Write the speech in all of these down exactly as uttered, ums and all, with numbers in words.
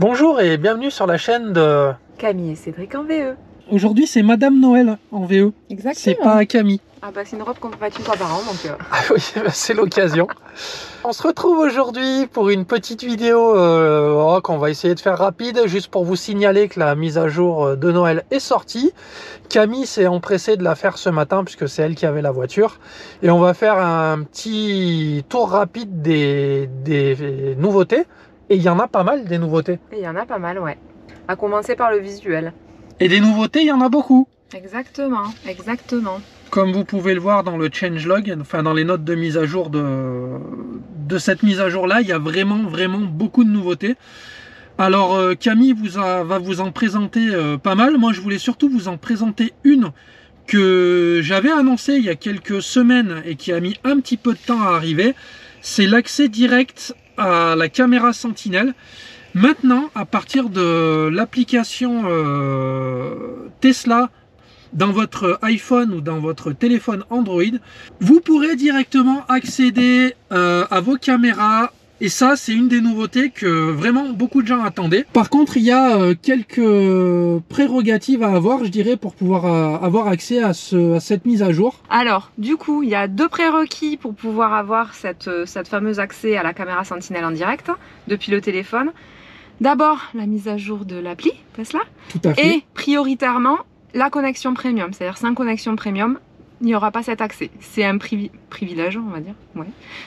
Bonjour et bienvenue sur la chaîne de Camille et Cédric en V E. Aujourd'hui c'est Madame Noël en V E. Exactement. C'est pas Camille. Ah bah c'est une robe qu'on peut pas tuer par an donc. Euh... Ah oui, c'est l'occasion. On se retrouve aujourd'hui pour une petite vidéo euh, oh, qu'on va essayer de faire rapide, juste pour vous signaler que la mise à jour de Noël est sortie. Camille s'est empressée de la faire ce matin puisque c'est elle qui avait la voiture. Et on va faire un petit tour rapide des, des nouveautés. Et il y en a pas mal des nouveautés. Il y en a pas mal, ouais. À commencer par le visuel. Et des nouveautés, il y en a beaucoup. Exactement, exactement. Comme vous pouvez le voir dans le changelog, enfin dans les notes de mise à jour de, de cette mise à jour-là, il y a vraiment, vraiment beaucoup de nouveautés. Alors Camille vous a, va vous en présenter pas mal. Moi, je voulais surtout vous en présenter une que j'avais annoncée il y a quelques semaines et qui a mis un petit peu de temps à arriver. C'est l'accès direct à la caméra Sentinelle. Maintenant, à partir de l'application euh, Tesla dans votre iPhone ou dans votre téléphone Android, vous pourrez directement accéder euh, à vos caméras. Et ça, c'est une des nouveautés que vraiment beaucoup de gens attendaient. Par contre, il y a quelques prérogatives à avoir, je dirais, pour pouvoir avoir accès à, ce, à cette mise à jour. Alors, du coup, il y a deux prérequis pour pouvoir avoir cette, cette fameuse accès à la caméra Sentinelle en direct depuis le téléphone. D'abord, la mise à jour de l'appli Tesla. Tout à fait. Et prioritairement, la connexion premium. C'est-à-dire, sans connexion premium, il n'y aura pas cet accès. C'est un privi privilège, on va dire, ouais.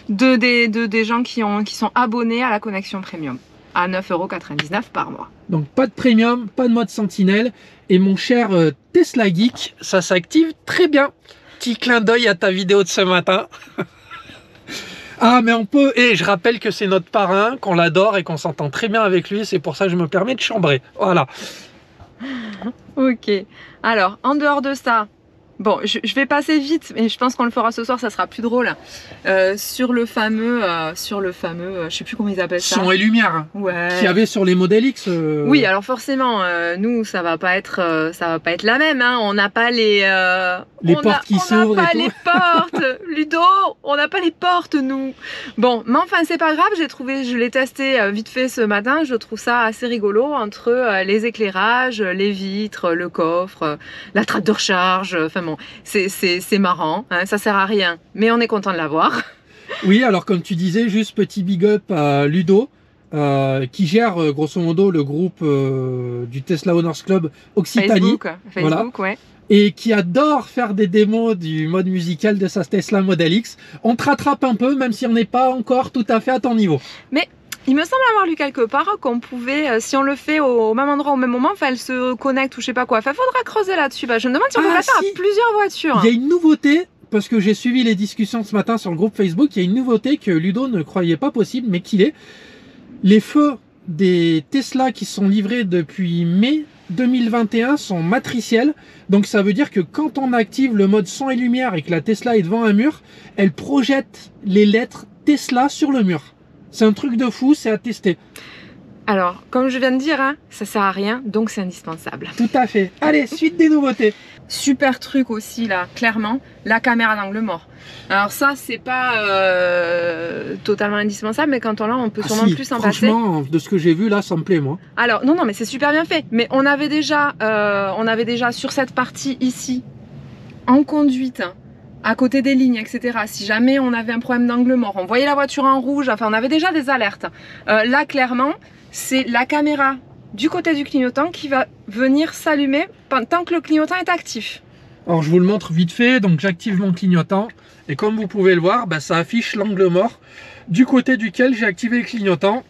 de, des, de des gens qui, ont, qui sont abonnés à la connexion premium, à neuf euros quatre-vingt-dix-neuf par mois. Donc pas de premium, pas de mode sentinelle, et mon cher Tesla Geek, ça s'active très bien. Petit clin d'œil à ta vidéo de ce matin. Ah mais on peut, et je rappelle que c'est notre parrain, qu'on l'adore et qu'on s'entend très bien avec lui, c'est pour ça que je me permets de chambrer, voilà. Ok, alors en dehors de ça, bon, je, je vais passer vite, mais je pense qu'on le fera ce soir, ça sera plus drôle. Euh, sur le fameux, euh, sur le fameux, euh, je sais plus comment ils appellent ça. Son et lumière. Ouais. Qu'il y avait sur les Model X. Euh... Oui, alors forcément, euh, nous, ça va pas être, euh, ça va pas être la même. Hein. On n'a pas les. Euh, les on portes a, qui s'ouvrent. On n'a pas et les portes, Ludo. On n'a pas les portes, nous. Bon, mais enfin, c'est pas grave. J'ai trouvé, je l'ai testé euh, vite fait ce matin. Je trouve ça assez rigolo entre euh, les éclairages, les vitres, le coffre, euh, la trappe de recharge. Enfin, bon, c'est marrant, hein, ça sert à rien, mais on est content de l'avoir. Oui, alors comme tu disais, juste petit big up à Ludo, euh, qui gère grosso modo le groupe euh, du Tesla Owners Club Occitanie. Facebook, voilà. Facebook, ouais. Et qui adore faire des démos du mode musical de sa Tesla Model X. On te rattrape un peu, même si on n'est pas encore tout à fait à ton niveau. Mais il me semble avoir lu quelque part qu'on pouvait, si on le fait au même endroit, au même moment, enfin, elle se connecte ou je sais pas quoi. Enfin, faudra creuser là-dessus. Bah, je me demande si on ah, peut la faire si. à plusieurs voitures. Il y a une nouveauté, parce que j'ai suivi les discussions ce matin sur le groupe Facebook, il y a une nouveauté que Ludo ne croyait pas possible, mais qu'il est. Les feux des Tesla qui sont livrés depuis mai deux mille vingt et un sont matriciels. Donc ça veut dire que quand on active le mode son et lumière et que la Tesla est devant un mur, elle projette les lettres Tesla sur le mur. C'est un truc de fou, c'est à tester. Alors, comme je viens de dire, hein, ça sert à rien, donc c'est indispensable. Tout à fait. Allez, suite des nouveautés. Super truc aussi, là, clairement, la caméra d'angle mort. Alors ça, c'est pas euh, totalement indispensable, mais quand on l'a, on peut sûrement ah si, plus s'en passer. Franchement, de ce que j'ai vu, là, ça me plaît, moi. Alors, non, non, mais c'est super bien fait. Mais on avait déjà, euh, on avait déjà sur cette partie ici, en conduite, hein, à côté des lignes, et cetera. Si jamais on avait un problème d'angle mort, on voyait la voiture en rouge, enfin on avait déjà des alertes. Euh, là, clairement, c'est la caméra du côté du clignotant qui va venir s'allumer tant que le clignotant est actif. Alors, je vous le montre vite fait. Donc, j'active mon clignotant et comme vous pouvez le voir, bah, ça affiche l'angle mort du côté duquel j'ai activé le clignotant.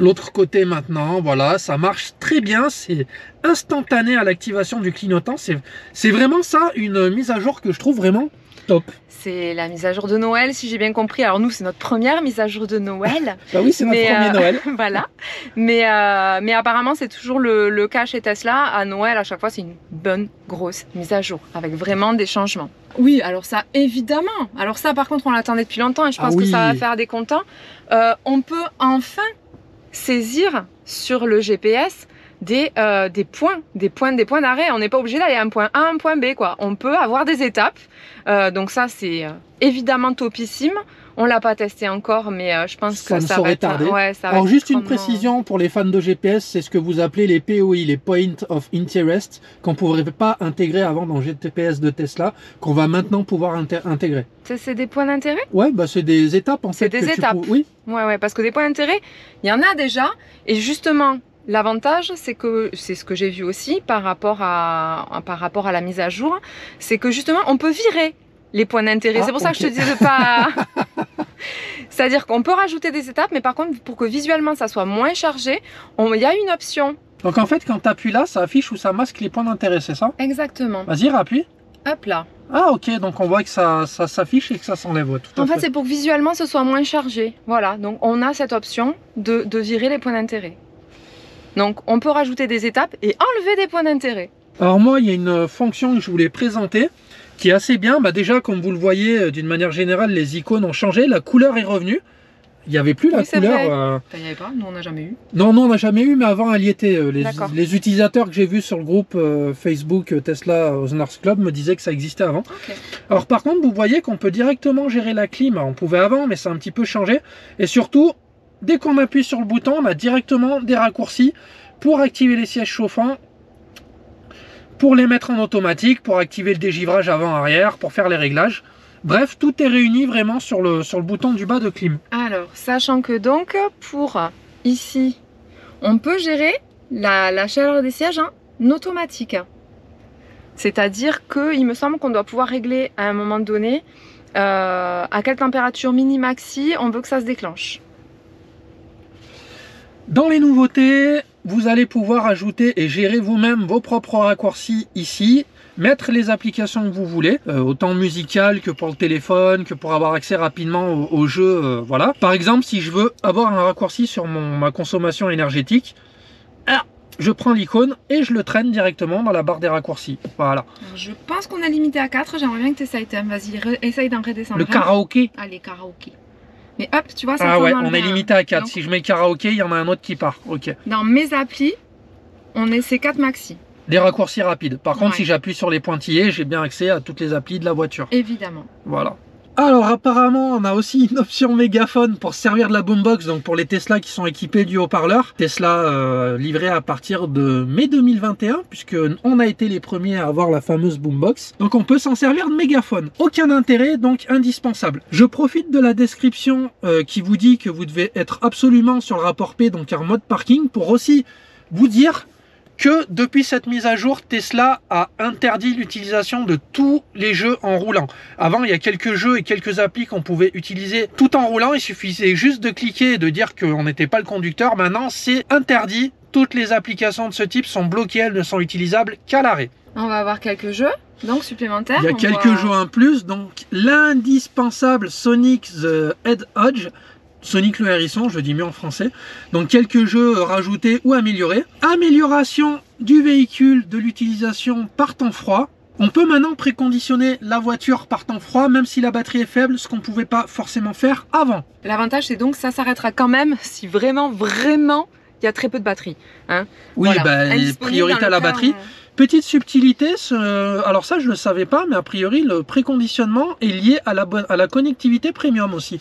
L'autre côté maintenant, voilà, ça marche très bien, c'est instantané à l'activation du clignotant, c'est vraiment ça, une mise à jour que je trouve vraiment top. C'est la mise à jour de Noël, si j'ai bien compris. Alors nous, c'est notre première mise à jour de Noël. Bah oui, c'est notre mais, premier euh, Noël. Voilà, mais, euh, mais apparemment, c'est toujours le, le cas chez Tesla. À Noël, à chaque fois, c'est une bonne grosse mise à jour, avec vraiment des changements. Oui, alors ça, évidemment. Alors ça, par contre, on l'attendait depuis longtemps et je pense ah oui. que ça va faire des contents. Euh, on peut enfin saisir sur le G P S des, euh, des points, des points, des points d'arrêt. On n'est pas obligé d'aller à un point A, à un point B, quoi. On peut avoir des étapes. Euh, donc ça, c'est évidemment topissime. On l'a pas testé encore, mais euh, je pense ça que ça va être... Tardé. Ouais, ça va Alors être juste extrêmement... une précision pour les fans de G P S, c'est ce que vous appelez les P O I, les Point of Interest, qu'on ne pouvait pas intégrer avant dans G P S de Tesla, qu'on va maintenant pouvoir intégrer. C'est des points d'intérêt? Ouais, bah c'est des étapes en fait. C'est des que étapes, tu... oui. Ouais, ouais, parce que des points d'intérêt, il y en a déjà, et justement... L'avantage, c'est que, c'est ce que j'ai vu aussi par rapport, à, par rapport à la mise à jour, c'est que justement, on peut virer les points d'intérêt. Ah, c'est pour okay. ça que je te disais de pas... C'est-à-dire qu'on peut rajouter des étapes, mais par contre, pour que visuellement, ça soit moins chargé, il y a une option. Donc en fait, quand tu appuies là, ça affiche ou ça masque les points d'intérêt, c'est ça? Exactement. Vas-y, appuie. Hop là. Ah ok, donc on voit que ça, ça s'affiche et que ça s'enlève. En fait, fait. c'est pour que visuellement, ce soit moins chargé. Voilà, donc on a cette option de, de virer les points d'intérêt. Donc on peut rajouter des étapes et enlever des points d'intérêt. Alors moi, il y a une fonction que je voulais présenter qui est assez bien. Bah déjà, comme vous le voyez, d'une manière générale, les icônes ont changé, la couleur est revenue. Il n'y avait plus oui, la couleur. Euh... Il n'y avait pas, nous on n'a jamais eu. Non, non, on n'a jamais eu, mais avant elle y était. Les, les utilisateurs que j'ai vus sur le groupe euh, Facebook Tesla Owners Club me disaient que ça existait avant. Okay. Alors par contre, vous voyez qu'on peut directement gérer la clim. On pouvait avant, mais ça a un petit peu changé. Et surtout, dès qu'on appuie sur le bouton, on a directement des raccourcis pour activer les sièges chauffants, pour les mettre en automatique, pour activer le dégivrage avant-arrière, pour faire les réglages. Bref, tout est réuni vraiment sur le, sur le bouton du bas de clim. Alors, sachant que donc, pour ici, on peut gérer la, la chaleur des sièges en hein, automatique. C'est-à-dire qu'il me semble qu'on doit pouvoir régler à un moment donné euh, à quelle température mini-maxi on veut que ça se déclenche. Dans les nouveautés, vous allez pouvoir ajouter et gérer vous-même vos propres raccourcis ici, mettre les applications que vous voulez, euh, autant musicales que pour le téléphone, que pour avoir accès rapidement au, au jeu, euh, voilà. Par exemple, si je veux avoir un raccourci sur mon, ma consommation énergétique, ah, je prends l'icône et je le traîne directement dans la barre des raccourcis. Voilà. Je pense qu'on a limité à quatre, j'aimerais bien que tu essayes, Tom. Vas-y, essaye d'en redescendre. Le karaoké. Allez, karaoké. Mais hop, tu vois, ça Ah ouais, on le... est limité à quatre. Donc, si je mets karaoké, il y en a un autre qui part. Ok. Dans mes applis, on est ces quatre maxi. Des raccourcis rapides. Par contre, ouais. si j'appuie sur les pointillés, j'ai bien accès à toutes les applis de la voiture. Évidemment. Voilà. Alors apparemment, on a aussi une option mégaphone pour servir de la boombox, donc pour les Tesla qui sont équipés du haut-parleur. Tesla euh, livré à partir de mai deux mille vingt et un, puisque on a été les premiers à avoir la fameuse boombox. Donc on peut s'en servir de mégaphone. Aucun intérêt, donc indispensable. Je profite de la description euh, qui vous dit que vous devez être absolument sur le rapport P, donc en mode parking, pour aussi vous dire que depuis cette mise à jour, Tesla a interdit l'utilisation de tous les jeux en roulant. Avant, il y a quelques jeux et quelques applis qu'on pouvait utiliser tout en roulant. Il suffisait juste de cliquer et de dire qu'on n'était pas le conducteur. Maintenant, c'est interdit. Toutes les applications de ce type sont bloquées. Elles ne sont utilisables qu'à l'arrêt. On va avoir quelques jeux donc supplémentaires. Il y a quelques voit... jeux en plus. Donc, l'indispensable Sonic the Hedgehog. Sonic le hérisson, je dis mieux en français. Donc quelques jeux rajoutés ou améliorés. Amélioration du véhicule, de l'utilisation par temps froid. On peut maintenant préconditionner la voiture par temps froid, même si la batterie est faible, ce qu'on ne pouvait pas forcément faire avant. L'avantage, c'est donc que ça s'arrêtera quand même si vraiment, vraiment, il y a très peu de batterie. Hein, oui, voilà. bah, priorité à la batterie. Euh... Petite subtilité, ce... alors ça je ne le savais pas, mais a priori le préconditionnement est lié à la, à la connectivité premium aussi.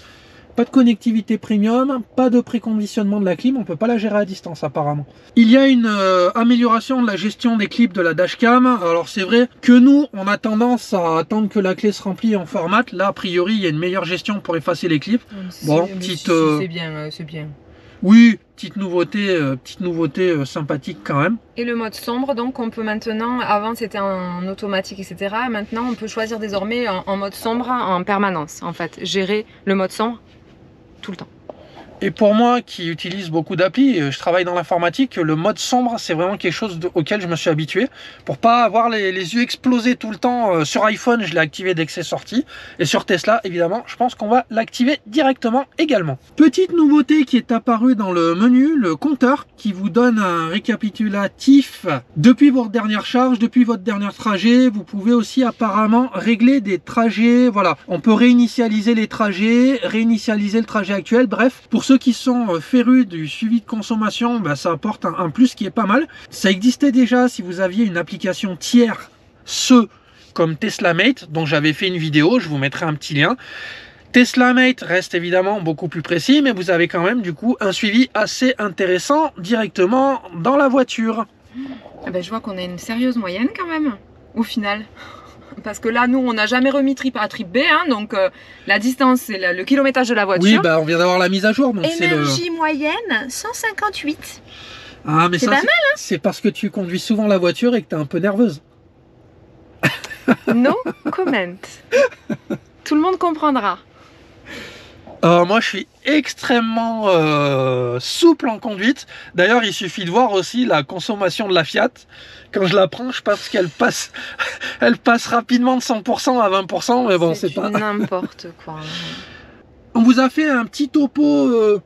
Pas de connectivité premium, pas de préconditionnement de la clim, on peut pas la gérer à distance apparemment. Il y a une euh, amélioration de la gestion des clips de la dashcam. Alors c'est vrai que nous, on a tendance à attendre que la clé se remplit en format. Là, a priori, il y a une meilleure gestion pour effacer les clips. Bon, petite... Euh... C'est bien, c'est bien. Oui, petite nouveauté, euh, petite nouveauté euh, sympathique quand même. Et le mode sombre, donc on peut maintenant, avant c'était en automatique, et cetera. Maintenant, on peut choisir désormais en, en mode sombre en permanence, en fait. Gérer le mode sombre tout le temps. Et pour moi qui utilise beaucoup d'applis, je travaille dans l'informatique, le mode sombre c'est vraiment quelque chose de, auquel je me suis habitué pour pas avoir les, les yeux explosés tout le temps. Euh, sur iPhone je l'ai activé dès que c'est sorti et sur Tesla évidemment je pense qu'on va l'activer directement également. Petite nouveauté qui est apparue dans le menu, le compteur qui vous donne un récapitulatif depuis votre dernière charge, depuis votre dernier trajet. Vous pouvez aussi apparemment régler des trajets, voilà, on peut réinitialiser les trajets, réinitialiser le trajet actuel, bref, pour ce Ceux qui sont férus du suivi de consommation, bah ça apporte un, un plus qui est pas mal. Ça existait déjà si vous aviez une application tiers, ce comme Tesla Mate, dont j'avais fait une vidéo, je vous mettrai un petit lien, Tesla Mate reste évidemment beaucoup plus précis, mais vous avez quand même du coup un suivi assez intéressant directement dans la voiture. Ah ben, je vois qu'on a une sérieuse moyenne quand même, au final. Parce que là, nous, on n'a jamais remis trip A, trip B, hein, donc euh, la distance et la, le kilométrage de la voiture. Oui, bah, on vient d'avoir la mise à jour. Donc énergie le... moyenne, cent cinquante-huit. Ah, mais c'est pas mal, hein. C'est parce que tu conduis souvent la voiture et que tu es un peu nerveuse. No comment. Tout le monde comprendra. Euh, moi, je suis extrêmement euh, souple en conduite. D'ailleurs, il suffit de voir aussi la consommation de la Fiat. Quand je la prends, je pense qu'elle passe, elle passe rapidement de cent pour cent à vingt pour cent. Mais bon, c'est pas n'importe quoi. On vous a fait un petit topo euh,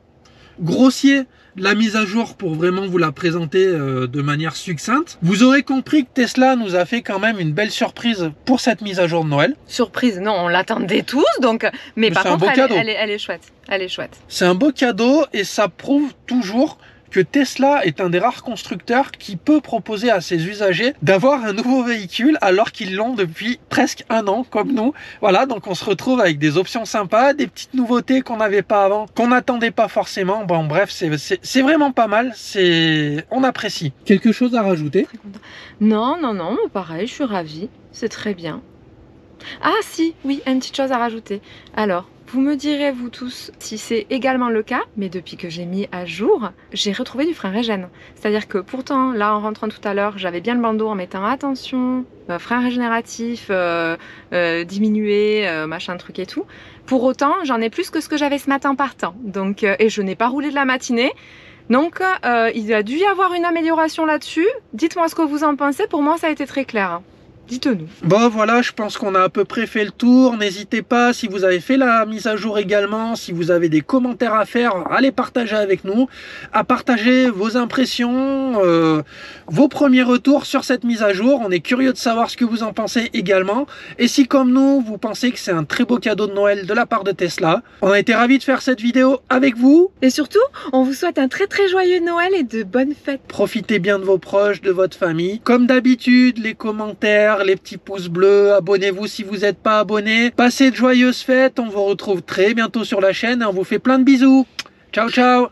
grossier de la mise à jour pour vraiment vous la présenter euh, de manière succincte. Vous aurez compris que Tesla nous a fait quand même une belle surprise pour cette mise à jour de Noël. Surprise, non, on l'attendait tous, donc. Mais, Mais par contre, elle, elle, est, elle est chouette. Elle est chouette. C'est un beau cadeau et ça prouve toujours que Tesla est un des rares constructeurs qui peut proposer à ses usagers d'avoir un nouveau véhicule alors qu'ils l'ont depuis presque un an comme nous. Voilà, donc on se retrouve avec des options sympas, des petites nouveautés qu'on n'avait pas avant, qu'on n'attendait pas forcément. Bon, bref, c'est vraiment pas mal, c'est on apprécie. Quelque chose à rajouter? Non, non, non, pareil, je suis ravie, c'est très bien. Ah si, oui, une petite chose à rajouter. Alors, vous me direz, vous tous, si c'est également le cas, mais depuis que j'ai mis à jour, j'ai retrouvé du frein régène. C'est-à-dire que pourtant, là, en rentrant tout à l'heure, j'avais bien le bandeau en mettant attention, euh, frein régénératif, euh, euh, diminué, euh, machin truc et tout. Pour autant, j'en ai plus que ce que j'avais ce matin partant. Donc, euh, et je n'ai pas roulé de la matinée. Donc, euh, il a dû y avoir une amélioration là-dessus. Dites-moi ce que vous en pensez. Pour moi, ça a été très clair. Dites-nous. Bon voilà, je pense qu'on a à peu près fait le tour. N'hésitez pas, si vous avez fait la mise à jour également, si vous avez des commentaires à faire, à les partager avec nous, à partager vos impressions, euh, vos premiers retours sur cette mise à jour. On est curieux de savoir ce que vous en pensez également. Et si comme nous, vous pensez que c'est un très beau cadeau de Noël de la part de Tesla, on a été ravis de faire cette vidéo avec vous. Et surtout, on vous souhaite un très très joyeux Noël et de bonnes fêtes. Profitez bien de vos proches, de votre famille. Comme d'habitude, les commentaires, les petits pouces bleus, abonnez-vous si vous n'êtes pas abonné. Passez de joyeuses fêtes, on vous retrouve très bientôt sur la chaîne et on vous fait plein de bisous. Ciao, ciao!